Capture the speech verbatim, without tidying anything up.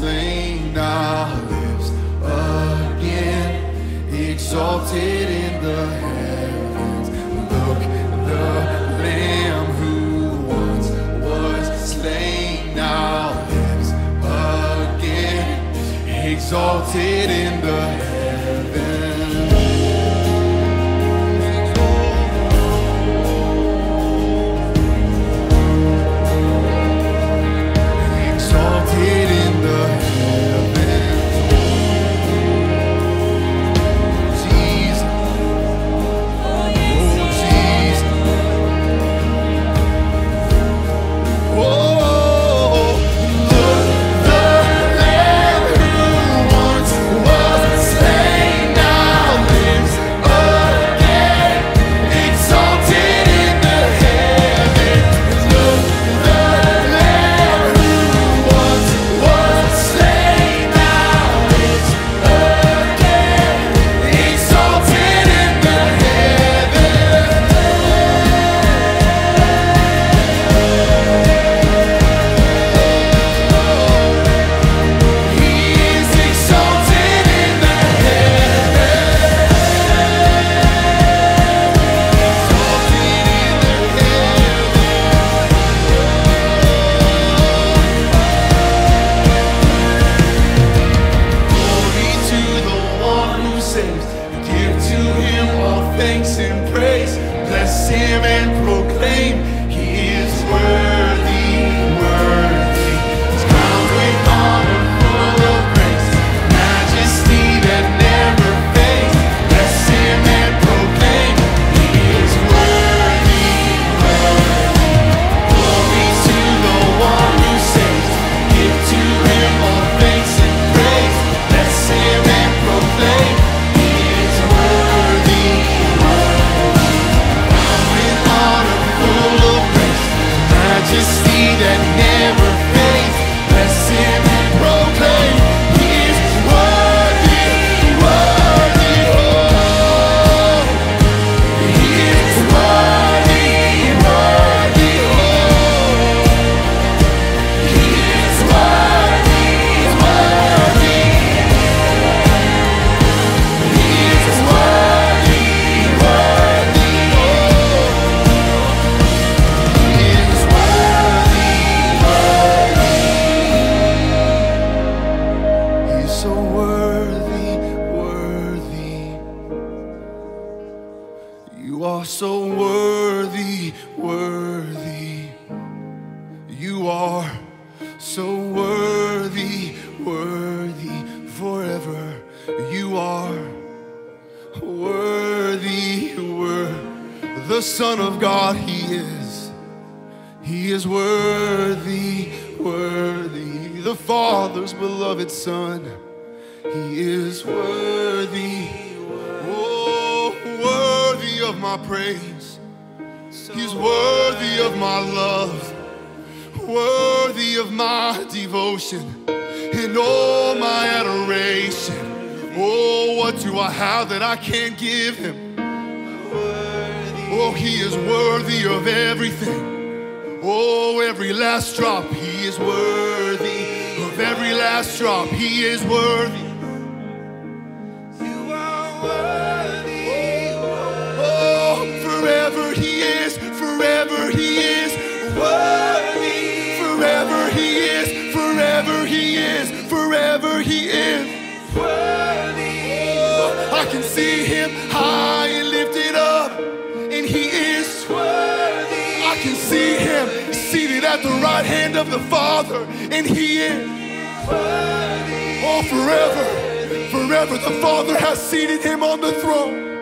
slain, now lives again, exalted in the heavens. Look, the Lamb who once was slain, now lives again, exalted in the heavens. Forever, forever, the Father has seated him on the throne.